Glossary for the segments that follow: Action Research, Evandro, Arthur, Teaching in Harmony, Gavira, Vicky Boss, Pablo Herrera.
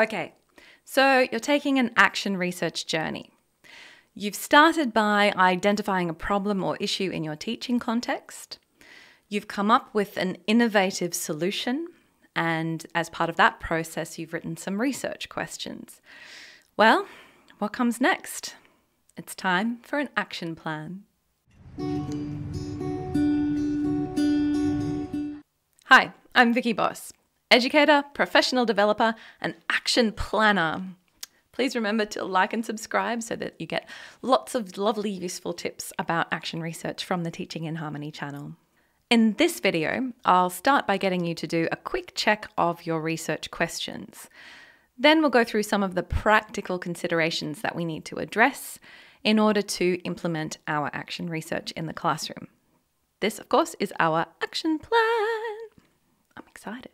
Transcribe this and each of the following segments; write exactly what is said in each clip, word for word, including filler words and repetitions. Okay, so you're taking an action research journey. You've started by identifying a problem or issue in your teaching context. You've come up with an innovative solution, and as part of that process, you've written some research questions. Well, what comes next? It's time for an action plan. Hi, I'm Vicky Boss, educator, professional developer, and action planner. Please remember to like and subscribe so that you get lots of lovely, useful tips about action research from the Teaching in Harmony channel. In this video, I'll start by getting you to do a quick check of your research questions. Then we'll go through some of the practical considerations that we need to address in order to implement our action research in the classroom. This, of course, is our action plan. I'm excited.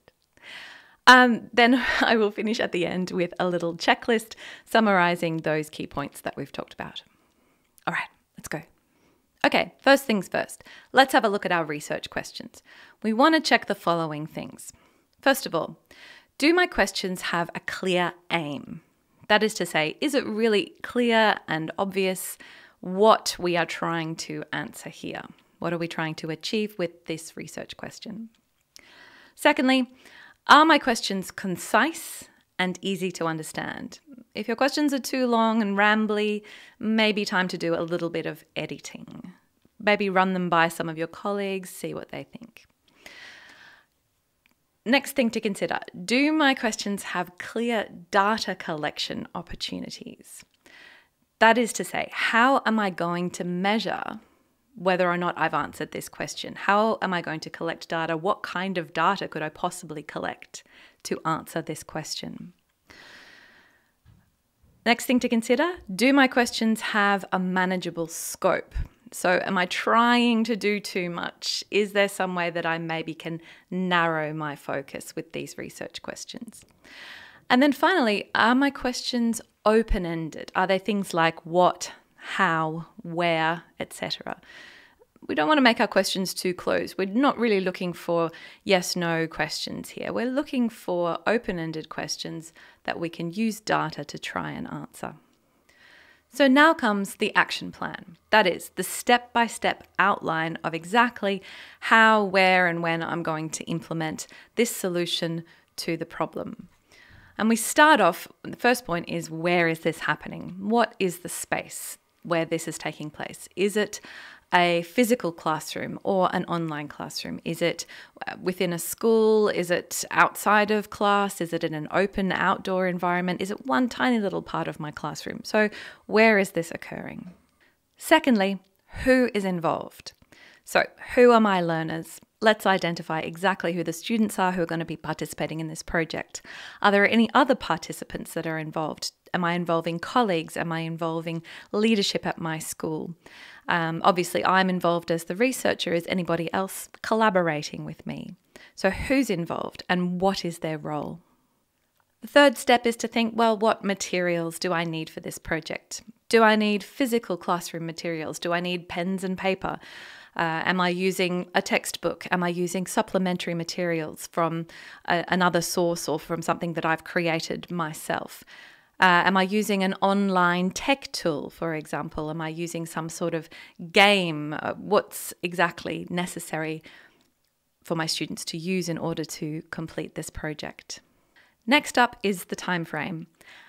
Um, then I will finish at the end with a little checklist summarizing those key points that we've talked about. All right, let's go. Okay, first things first, let's have a look at our research questions. We want to check the following things. First of all, do my questions have a clear aim? That is to say, is it really clear and obvious what we are trying to answer here? What are we trying to achieve with this research question? Secondly, are my questions concise and easy to understand? If your questions are too long and rambly, maybe time to do a little bit of editing. Maybe run them by some of your colleagues, see what they think. Next thing to consider, do my questions have clear data collection opportunities? That is to say, how am I going to measure whether or not I've answered this question? How am I going to collect data? What kind of data could I possibly collect to answer this question? Next thing to consider, do my questions have a manageable scope? So am I trying to do too much? Is there some way that I maybe can narrow my focus with these research questions? And then finally, are my questions open-ended? Are there things like what, how, where, et cetera? We don't want to make our questions too closed. We're not really looking for yes, no questions here. We're looking for open-ended questions that we can use data to try and answer. So now comes the action plan. That is the step-by-step outline of exactly how, where, and when I'm going to implement this solution to the problem. And we start off, the first point is, where is this happening? What is the space where this is taking place? Is it a physical classroom or an online classroom? Is it within a school? Is it outside of class? Is it in an open outdoor environment? Is it one tiny little part of my classroom? So where is this occurring? Secondly, who is involved? So who are my learners? Let's identify exactly who the students are who are going to be participating in this project. Are there any other participants that are involved? Am I involving colleagues? Am I involving leadership at my school? Um, obviously, I'm involved as the researcher. Is anybody else collaborating with me? So who's involved and what is their role? The third step is to think, well, what materials do I need for this project? Do I need physical classroom materials? Do I need pens and paper? Uh, am I using a textbook? Am I using supplementary materials from a, another source or from something that I've created myself? Uh, am I using an online tech tool, for example? Am I using some sort of game? Uh, what's exactly necessary for my students to use in order to complete this project? Next up is the time frame.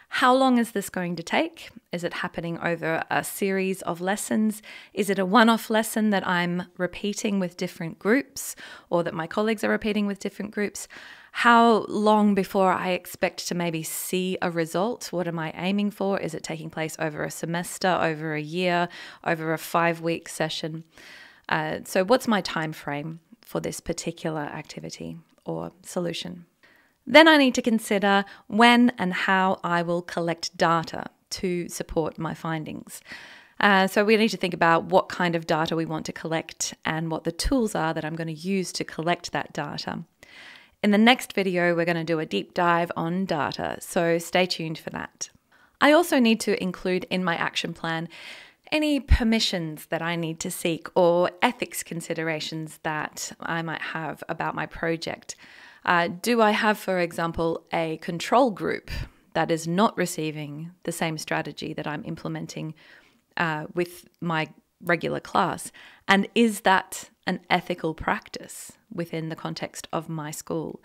How long is this going to take? Is it happening over a series of lessons? Is it a one-off lesson that I'm repeating with different groups or that my colleagues are repeating with different groups? How long before I expect to maybe see a result? What am I aiming for? Is it taking place over a semester, over a year, over a five-week session? Uh, so what's my time frame for this particular activity or solution? Then I need to consider when and how I will collect data to support my findings. Uh, so we need to think about what kind of data we want to collect and what the tools are that I'm going to use to collect that data. In the next video, we're going to do a deep dive on data, so stay tuned for that. I also need to include in my action plan any permissions that I need to seek or ethics considerations that I might have about my project. Uh, do I have, for example, a control group that is not receiving the same strategy that I'm implementing uh, with my regular class? And is that an ethical practice within the context of my school?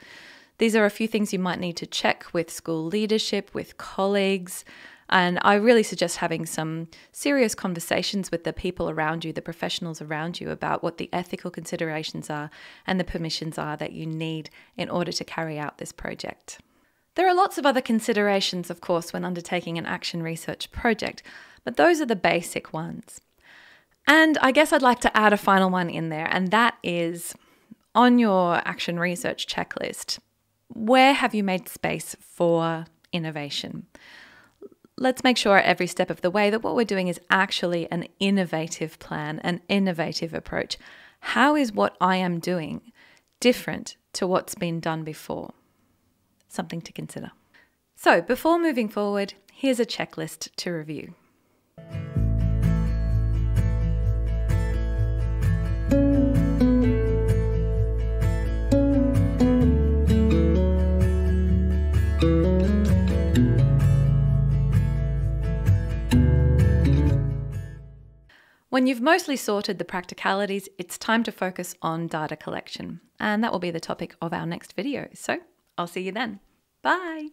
These are a few things you might need to check with school leadership, with colleagues, and I really suggest having some serious conversations with the people around you, the professionals around you, about what the ethical considerations are and the permissions are that you need in order to carry out this project. There are lots of other considerations, of course, when undertaking an action research project, but those are the basic ones. And I guess I'd like to add a final one in there, and that is, on your action research checklist, where have you made space for innovation? Let's make sure at every step of the way that what we're doing is actually an innovative plan, an innovative approach. How is what I am doing different to what's been done before? Something to consider. So before moving forward, here's a checklist to review. When you've mostly sorted the practicalities, it's time to focus on data collection, and that will be the topic of our next video. So I'll see you then. Bye.